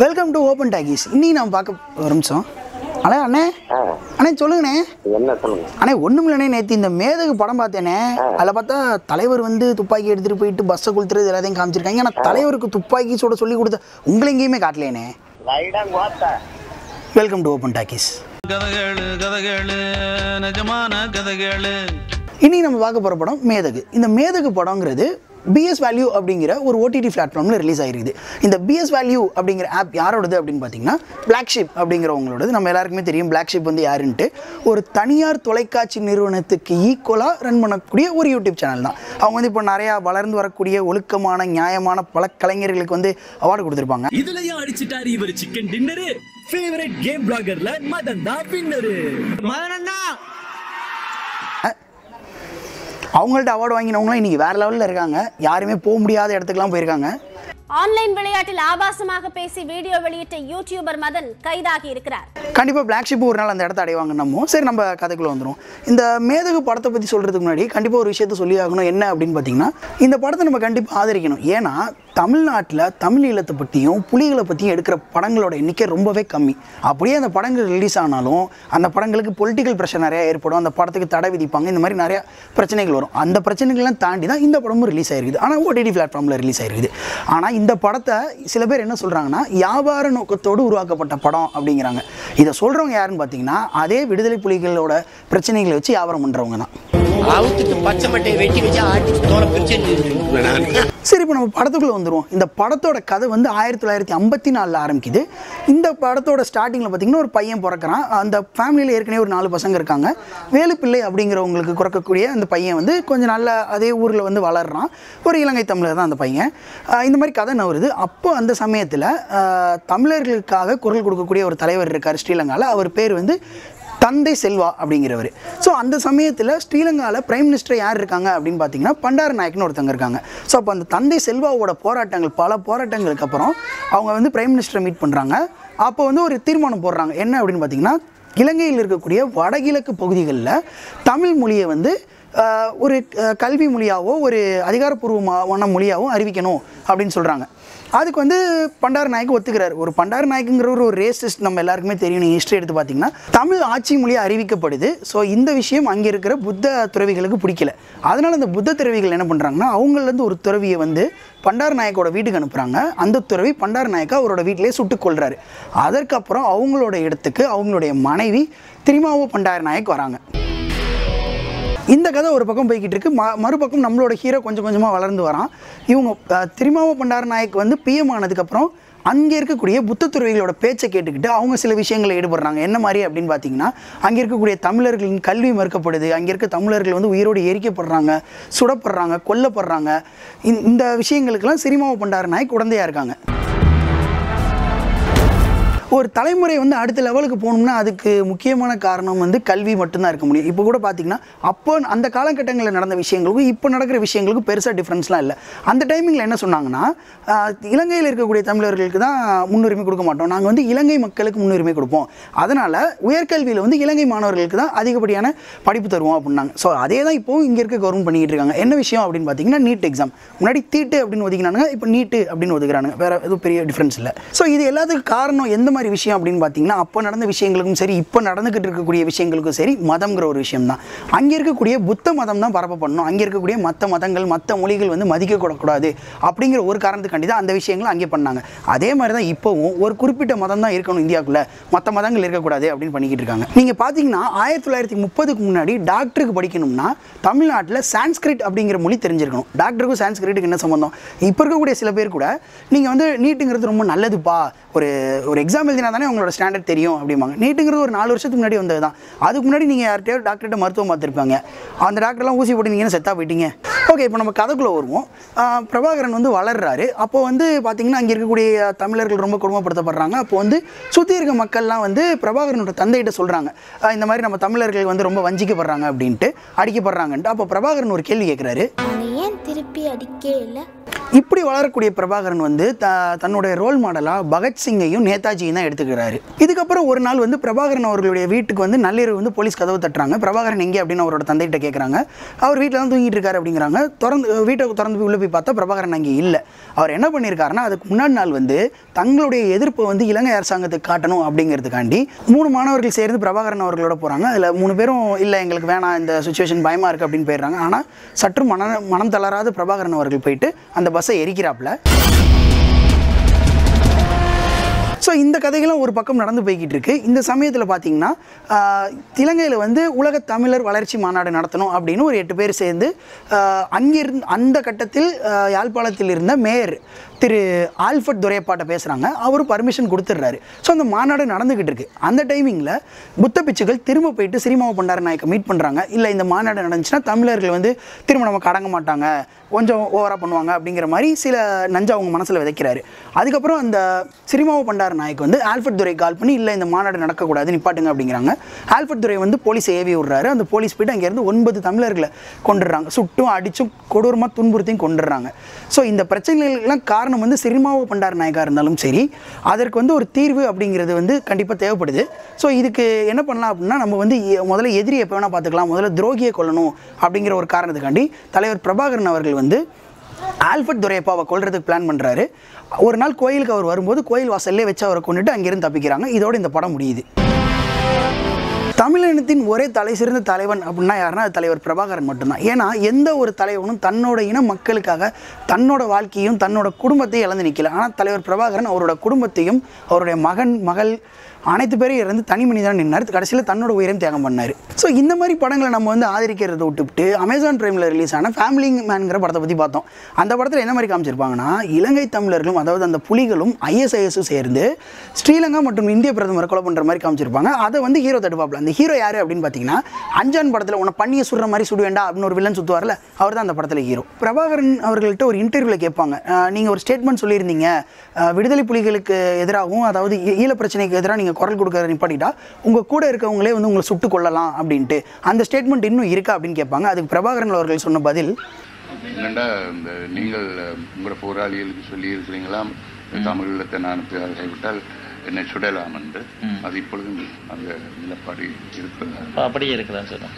Welcome to Open Talkies. Ni nam paaka varumchom. அண்ணே சொல்லுங்கண்ணே. என்ன சொல்லுங்க அண்ணே? ஒண்ணுமில்லண்ணே, நேற்று இந்த மேதகு படம் பார்த்தேனே, அதில் பார்த்தா தலைவர் வந்து துப்பாக்கி எடுத்துகிட்டு போயிட்டு பஸ்ஸை கொளுத்துறது எல்லாத்தையும் காமிச்சிருக்காங்க. ஆனால் தலைவருக்கு துப்பாக்கி சூட சொல்லி கொடுத்த உங்களை எங்கேயுமே காட்டலேண்ணே. Welcome to open talkies. இன்னைக்கு நம்ம பார்க்க போகிற படம் மேதகு. இந்த மேதகு படங்கிறது BS Value அப்படிங்கிற ஒரு OTT பிளாட்ஃபார்மில் ரிலீஸ் ஆகிருக்குது. இந்த BS Value அப்படிங்கிற ஆப் யாரோடது அப்படின்னு பார்த்தீங்கன்னா Black Ship அப்படிங்கிறவங்களோடது. நம்ம எல்லாருக்குமே தெரியும் Black Ship வந்து யாருன்ட்டு. ஒரு தனியார் தொலைக்காட்சி நிறுவனத்துக்கு ஈக்குவலாக ரன் பண்ணக்கூடிய ஒரு யூடியூப் சேனல் தான். அவங்க வந்து இப்போ நிறையா வளர்ந்து வரக்கூடிய ஒழுக்கமான நியாயமான பல கலைஞர்களுக்கு வந்து அவார்டு கொடுத்துருப்பாங்க. இதுலயே அடிச்சுட்டாரு இவர் சிக்கன் டின்னரு. ஃபேவரட் கேம் பிளாகர்ல மதன் தான் பின்னரு. மதனண்ணா அவங்கள்ட்ட அவார்டு வாங்கினவங்களாம் இன்றைக்கி வேறு லெவலில் இருக்காங்க. யாருமே போக முடியாத இடத்துக்குலாம் போயிருக்காங்க. ஆன்லைன் விளையாட்டில் ஆபாசமாக பேசி வீடியோ வெளியிட்ட யூடியூபர் மதன் கைதாகி இருக்கிறார். கண்டிப்பாக Black Ship ஒரு நாள் அந்த இடத்த அடைவாங்க. நம்ம சரி நம்ம கதைக்குள்ளே வந்துடும். இந்த மேதகு படத்தை பற்றி சொல்கிறதுக்கு முன்னாடி கண்டிப்பாக ஒரு விஷயத்தை சொல்லி ஆகணும். என்ன அப்படின்னு பார்த்தீங்கன்னா, இந்த படத்தை நம்ம கண்டிப்பாக ஆதரிக்கணும். ஏன்னா தமிழ்நாட்டில் தமிழ் ஈழத்தை பற்றியும் புலிகளை பற்றியும் எடுக்கிற படங்களோட எண்ணிக்கை ரொம்பவே கம்மி. அப்படியே அந்த படங்கள் ரிலீஸ் ஆனாலும் அந்த படங்களுக்கு பொலிட்டிக்கல் ப்ரெஷர் நிறையா ஏற்படும், அந்த படத்துக்கு தடை விதிப்பாங்க, இந்த மாதிரி நிறையா பிரச்சனைகள் வரும். அந்த பிரச்சனைகள்லாம் தாண்டி தான் இந்த படமும் ரிலீஸ் ஆகிருக்குது. ஆனால் OTT பிளாட்ஃபார்மில் ரிலீஸ் ஆகிருக்குது. ஆனால் இந்த படத்தை சில பேர் என்ன சொல்கிறாங்கன்னா வியாபார நோக்கத்தோடு உருவாக்கப்பட்ட படம் அப்படிங்கிறாங்க. இதை சொல்கிறவங்க யாருன்னு பார்த்தீங்கன்னா அதே விடுதலை புலிகளோட பிரச்சனைகளை வச்சு வியாபாரம் பண்ணுறவங்க தான். சரி, இப்போ நம்ம படத்துக்குள்ளே வந்துடுவோம். இந்த படத்தோட கதை வந்து 1954 ஆரம்பிக்குது. இந்த படத்தோட ஸ்டார்டிங்கில் பார்த்தீங்கன்னா ஒரு பையன் பிறக்கிறான். அந்த ஃபேமிலியில் ஏற்கனவே ஒரு 4 பசங்க இருக்காங்க. வேலுப்பிள்ளை அப்படிங்கிறவங்களுக்கு பிறக்கக்கூடிய அந்த பையன் வந்து கொஞ்சம் நல்ல அதே ஊரில் வந்து வளர்றான். ஒரு இலங்கை தமிழர் தான் அந்த பையன். இந்த மாதிரி கதை நவருது. அப்போ அந்த சமயத்தில் தமிழர்களுக்காக குரல் கொடுக்கக்கூடிய ஒரு தலைவர் இருக்கார் ஸ்ரீலங்காவில். அவர் பேர் வந்து தந்தை செல்வா அப்படிங்கிறவர். ஸோ அந்த சமயத்தில் ஸ்ரீலங்காவில் பிரைம் மினிஸ்டர் யார் இருக்காங்க அப்படின்னு பார்த்தீங்கன்னா பண்டாரநாயக்கன்னு ஒருத்தங்க இருக்காங்க. ஸோ அப்போ அந்த தந்தை செல்வாவோட போராட்டங்கள் பல போராட்டங்களுக்கு அப்புறம் அவங்க வந்து பிரைம் மினிஸ்டரை மீட் பண்ணுறாங்க. அப்போ வந்து ஒரு தீர்மானம் போடுறாங்க. என்ன அப்படின்னு பார்த்தீங்கன்னா இலங்கையில் இருக்கக்கூடிய வடகிழக்கு பகுதிகளில் தமிழ் மொழியை வந்து ஒரு கல்வி மொழியாவோ ஒரு அதிகாரப்பூர்வமான மொழியாவோ அறிவிக்கணும் அப்படின்னு சொல்கிறாங்க. அதுக்கு வந்து பண்டாரநாயக்கு ஒத்துக்கிறார். ஒரு பண்டாரநாயக்குங்கிற ஒரு ரேசிஸ்ட் நம்ம எல்லாருக்குமே தெரியும். நீங்கள் ஹிஸ்ட்ரி எடுத்து பார்த்தீங்கன்னா தமிழ் ஆட்சி மொழியாக அறிவிக்கப்படுது. ஸோ இந்த விஷயம் அங்கே இருக்கிற புத்த துறவிகளுக்கு பிடிக்கல. அதனால் அந்த புத்த துறவிகள் என்ன பண்ணுறாங்கன்னா அவங்களேருந்து ஒரு துறவியை வந்து பண்டாரநாயக்கோட வீட்டுக்கு அனுப்புகிறாங்க. அந்த துறவி பண்டாரநாயக்கா அவரோட வீட்டிலே சுட்டுக் கொள்கிறாரு. அதற்கப்புறம் அவங்களோட இடத்துக்கு அவங்களுடைய மனைவி திருமாவோ பண்டாரநாயக்கு வராங்க. இந்த கதை ஒரு பக்கம் போய்கிட்டு இருக்குது. மறுபக்கம் நம்மளோட ஹீரோ கொஞ்சம் கொஞ்சமாக வளர்ந்து வரான். இவங்க திருமாவோ பண்டாரநாயக்கு வந்து PM ஆனதுக்கப்புறம் அங்கே இருக்கக்கூடிய புத்த துறவிகளோட பேச்சை கேட்டுக்கிட்டு அவங்க சில விஷயங்களை ஈடுபடுறாங்க. என்ன மாதிரி அப்படின்னு பார்த்தீங்கன்னா அங்கே இருக்கக்கூடிய தமிழர்களின் கல்வி மறுக்கப்படுது. அங்கே இருக்க தமிழர்கள் வந்து உயிரோடு எரிக்கப்படுறாங்க, சுடப்படுறாங்க, கொல்லப்படுறாங்க. இந்த விஷயங்களுக்கெல்லாம் திருமாவோ பண்டாரநாயக்கு உடந்தையாக இருக்காங்க. ஒரு தலைமுறை வந்து அடுத்த லெவலுக்கு போகணும்னா அதுக்கு முக்கியமான காரணம் வந்து கல்வி மட்டும்தான் இருக்க முடியும். இப்போ கூட பார்த்தீங்கன்னா அப்போ அந்த காலகட்டங்களில் நடந்த விஷயங்களுக்கும் இப்போ நடக்கிற விஷயங்களுக்கும் பெருசாக டிஃப்ரென்ஸ்லாம் இல்லை. அந்த டைமிங்கில் என்ன சொன்னாங்கன்னா இலங்கையில் இருக்கக்கூடிய தமிழர்களுக்கு தான் முன்னுரிமை கொடுக்க மாட்டோம், நாங்கள் வந்து இலங்கை மக்களுக்கு முன்னுரிமை கொடுப்போம், அதனால் உயர்கல்வியில் வந்து இலங்கை மாணவர்களுக்கு தான் அதிகப்படியான படிப்பு தருவோம் அப்படின்னாங்க. ஸோ அதே தான் இப்போவும் இங்கே இருக்க கவர்மெண்ட் பண்ணிக்கிட்டு இருக்காங்க. என்ன விஷயம் அப்படின்னு பார்த்தீங்கன்னா நீட் எக்ஸாம் முன்னாடி தீட்டு அப்படின்னு ஒதுக்கினானுங்க, இப்போ நீட்டு அப்படின்னு ஒதுக்குறானுங்க. வேறு எதுவும் பெரிய டிஃப்ரென்ஸ் இல்லை. ஸோ இது எல்லாத்துக்கும் காரணம் எந்த மாதிரி விஷயம் அப்படின்னு பார்த்தீங்கன்னா அப்போ நடந்த விஷயங்களுக்கும் சரி இப்போ நடந்துகிட்டு இருக்கக்கூடிய விஷயங்களுக்கும் சரி மதம்ங்கிற ஒரு விஷயம் தான். அங்கே இருக்கக்கூடிய புத்த மதம் தான் பரப்ப பண்ணணும், அங்கே இருக்கக்கூடிய மற்ற மதங்கள் மற்ற மொழிகள் வந்து மதிக்க கூடாது அப்படிங்கிற ஒரு காரணத்துக்காண்டி தான் அந்த விஷயங்களை அங்கே பண்ணாங்க. அதே மாதிரி தான் இப்போவும் ஒரு குறிப்பிட்ட மதம் தான் இருக்கணும் இந்தியாவுக்குள்ளே, மற்ற மதங்கள் இருக்கக்கூடாது அப்படின்னு பண்ணிக்கிட்டு இருக்காங்க. நீங்கள் பார்த்தீங்கன்னா 1930க்கு முன்னாடி டாக்டருக்கு படிக்கணும்னா தமிழ்நாட்டில் சான்ஸ்கிரிட் அப்படிங்கிற மொழி தெரிஞ்சிருக்கணும். டாக்டருக்கும் சான்ஸ்கிரிட்டுக்கு என்ன சம்பந்தம்? இப்போ இருக்கக்கூடிய சில பேர் கூட நீங்கள் வந்து நீட்டுங்கிறது ரொம்ப நல்லதுப்பா, ஒரு எக்ஸாம் தானே உங்களோட ஸ்டாண்டர்ட் தெரியும் அப்படிம்பாங்க. நீட்டுங்கிறது ஒரு 4 வருஷத்துக்கு முன்னாடி வந்தது தான். அதுக்கு முன்னாடி நீங்கள் யார்கிட்டயோ டாக்டர்கிட்ட மருத்துவம் பார்த்துருப்பாங்க. அந்த டாக்டர்லாம் ஊசி போட்டு நீங்கள் செத்தாக போயிட்டீங்க. ஓகே, இப்போ நம்ம கதைக்குள்ளே வருவோம். பிரபாகரன் வந்து வளர்றாரு. அப்போ வந்து பார்த்தீங்கன்னா அங்கே இருக்கக்கூடிய தமிழர்கள் ரொம்ப கொடுமைப்படுத்தப்படுறாங்க. அப்போ வந்து சுற்றி இருக்க மக்கள்லாம் வந்து பிரபாகரனோட தந்தைகிட்ட சொல்கிறாங்க, இந்த மாதிரி நம்ம தமிழர்கள் வந்து ரொம்ப வஞ்சிக்கப்படுறாங்க அப்படின்ட்டு, அடிக்கப்படுறாங்கன்ட்டு. அப்போ பிரபாகரன் ஒரு கேள்வி கேட்குறாரு, ஏன் திருப்பி அடிக்கே இல்லை? இப்படி வளரக்கூடிய பிரபாகரன் வந்து தன்னுடைய ரோல் மாடலாக பகத்சிங்கையும் நேதாஜியும் தான் எடுத்துக்கிறாரு. இதுக்கப்புறம் ஒரு நாள் வந்து பிரபாகரன் அவர்களுடைய வீட்டுக்கு வந்து நள்ளிரவு வந்து போலீஸ் கதவை தட்டுறாங்க. பிரபாகரன் எங்கே அப்படின்னு அவரோட தந்தைகிட்ட கேட்குறாங்க. அவர் வீட்டில் தான் தூங்கிட்டு இருக்காரு அப்படிங்கிறாங்க. வீட்டை திறந்து போய் உள்ளே போய் பார்த்தா பிரபாகரன் அங்கே இல்லை. அவர் என்ன பண்ணியிருக்காருன்னா, அதுக்கு முன்னாடி நாள் வந்து தங்களுடைய எதிர்ப்பை வந்து இலங்கை அரசாங்கத்துக்கு காட்டணும் அப்படிங்கிறதுக்காண்டி 3 மாணவர்கள் சேர்ந்து பிரபாகரன் அவர்களோட போகிறாங்க. அதில் 3 பேரும் இல்லை எங்களுக்கு வேணாம், இந்த சுச்சுவேஷன் பயமாக இருக்குது அப்படின்னு போயிடுறாங்க. ஆனால் சற்று மனம் தளராத பிரபாகரன் அவர்கள் போயிட்டு அந்த பஸ்ஸை எரிக்கிறாப்புல. ஸோ இந்த கதைகளும் ஒரு பக்கம் நடந்து போய்கிட்டு இருக்கு. இந்த சமயத்தில் பார்த்தீங்கன்னா இலங்கையில் வந்து உலக தமிழர் வளர்ச்சி மாநாடு நடத்தணும் அப்படின்னு ஒரு 8 பேர் சேர்ந்து அங்கிருந்து அந்த கட்டத்தில் யாழ்ப்பாணத்தில் இருந்த மேயர் திரு ஆல்ஃபர்ட் துரையப்பாட்ட பேசுகிறாங்க. அவரும் பர்மிஷன் கொடுத்துட்றாரு. ஸோ அந்த மாநாடு நடந்துக்கிட்டு இருக்கு. அந்த டைமிங்கில் புத்த பிச்சுகள் திரும்ப போயிட்டு சிறிமாவ பண்டாரநாயக்கை மீட் பண்ணுறாங்க. இல்லை, இந்த மாநாடு நடந்துச்சுன்னா தமிழர்கள் வந்து திரும்ப நமக்கு அடங்க மாட்டாங்க, கொஞ்சம் ஓவராக பண்ணுவாங்க அப்படிங்கிற மாதிரி சில நஞ்சா அவங்க மனசில் விதைக்கிறாரு. அதுக்கப்புறம் அந்த சிறிமாவ பண்டாரநாயக் வந்து ஆல்ஃபர்ட் துரை கால் பண்ணி இல்லை இந்த மாநாடு நடக்கக்கூடாது, நிப்பாட்டுங்க அப்படிங்கிறாங்க. ஆல்ஃபர்ட் துரை வந்து போலீஸ் ஏவி விடுறாரு. அந்த போலீஸ் போயிட்டு அங்கேருந்து 9 தமிழர்களை கொண்டுடுறாங்க. சுட்டும் அடித்தும் கொடூரமாக துன்புறுத்தியும் கொண்டுடுறாங்க. ஸோ இந்த பிரச்சனைகள்லாம் காரணம் வந்து சிறிமாவோ பண்டாரநாயக்கா இருந்தாலும் சரி, அதற்கு வந்து ஒரு தீர்வு அப்படிங்கிறது வந்து கண்டிப்பாக தேவைப்படுது. ஸோ இதுக்கு என்ன பண்ணலாம் அப்படின்னா, நம்ம வந்து முதல்ல எதிரியை எப்போ வேணால் பார்த்துக்கலாம், முதல்ல துரோகியை கொல்லணும் அப்படிங்கிற ஒரு காரணத்துக்காண்டி தலைவர் பிரபாகரன் அவர்கள் வந்து ஆல்ஃபர்ட் துரையப்பாவை கொல்றதுக்கு பிளான் பண்ணுறாரு. ஒரு நாள் கோயிலுக்கு அவர் வரும்போது கோயில் வாசல்லே வச்சு அவரை கொண்டுட்டு அங்கிருந்து தப்பிக்கிறாங்க. இதோடு இந்த படம் முடியுது. தமிழினத்தின் ஒரே தலை சிறந்த தலைவன் அப்படின்னா யாருன்னா அது தலைவர் பிரபாகரன் மட்டும்தான். ஏன்னா எந்த ஒரு தலைவனும் தன்னோட இன மக்களுக்காக தன்னோட வாழ்க்கையும் தன்னோட குடும்பத்தையும் இழந்து நிற்கல. ஆனால் தலைவர் பிரபாகரன் அவரோட குடும்பத்தையும் அவருடைய மகன் மகள் அனைத்து பேரும் இருந்து தனி மனிதனாக நின்னார். கடைசியில் தன்னோட உயிரையும் தியாகம் பண்ணார். ஸோ இந்த மாதிரி படங்களை நம்ம வந்து ஆதரிக்கிறத விட்டுவிட்டு அமேசான் பிரைமில் ரிலீஸ் ஆன ஃபேமிலி மேன்கிற படத்தை பற்றி பார்த்தோம். அந்த படத்தில் என்ன மாதிரி காமிச்சிருப்பாங்கன்னா, இலங்கை தமிழர்களும் அதாவது அந்த புலிகளும் ஐஎஸ்ஐஎஸும் சேர்ந்து ஸ்ரீலங்கா மற்றும் இந்திய பிரதமரை கொலை பண்ணுற மாதிரி காமிச்சிருப்பாங்க. அதை வந்து ஹீரோ தடுப்பாப்பில். அந்த ஹீரோ யார் அப்படின்னு பார்த்தீங்கன்னா, அஞ்சான் படத்தில் உன்னை பண்ணியை சுடுற மாதிரி சுடு வேண்டாம் அப்படின்னு ஒரு வில்லன் சுற்றுவாரில் அவர் தான் அந்த படத்தில் ஹீரோ. பிரபாகரன் அவர்கள்ட்ட ஒரு இன்டர்வியூவில் கேட்பாங்க, நீங்கள் ஒரு ஸ்டேட்மெண்ட் சொல்லியிருந்தீங்க விடுதலை புலிகளுக்கு எதிராகவும் அதாவது ஈழ பிரச்சனைக்கு எதிராக நீங்கள் குரல் கொடுக்குற நிப்பாட்டிட்டா உங்கள் கூட இருக்கவங்களே வந்து உங்களை சுட்டு கொள்ளலாம் அப்படின்ட்டு, அந்த ஸ்டேட்மெண்ட் இன்னும் இருக்கா அப்படின்னு கேட்பாங்க. அதுக்கு பிரபாகரன் அவர்கள் சொன்ன பதில், இல்லைண்டா நீங்கள் உங்களோட போராளிகளுக்கு சொல்லி இருக்கிறீங்களாம் தமிழீழத்தை நான் விட்டால் என்னை சுடலாம் என்று, அது இப்பொழுதும் அந்த நிலப்பாடு இருக்கிறதா அப்படியே இருக்கலாம் சொன்ன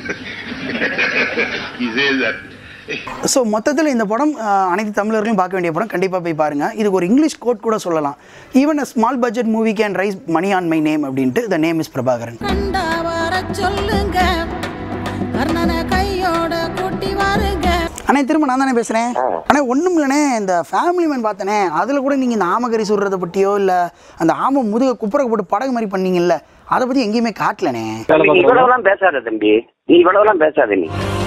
இதே தான். ஸோ மொத்தத்தில் இந்த படம் அனைத்து தமிழர்களும் பார்க்க வேண்டிய படம். கண்டிப்பாக போய் பாருங்கள். இதுக்கு ஒரு இங்கிலீஷ் கோட் கூட சொல்லலாம், even a small budget movie can raise money on my name அப்படின்ட்டு. The name is Prabhakaran. அண்ணே திரும்ப நான் தானே பேசுகிறேன். ஆனால் ஒன்றும் இல்லைண்ணே, இந்த ஃபேமிலி மேன் பார்த்தனே அதில் கூட நீங்கள் இந்த ஆமகரி சுடுறதை பற்றியோ இல்லை அந்த ஆம முதுக குப்புற போட்டு படகு மாதிரி பண்ணீங்கல்ல, அதை பற்றி எங்கேயுமே காட்டலண்ணே. இவ்வளவுலாம் பேசாத தம்பி, நீ இவ்வளவுலாம் பேசாத. நீ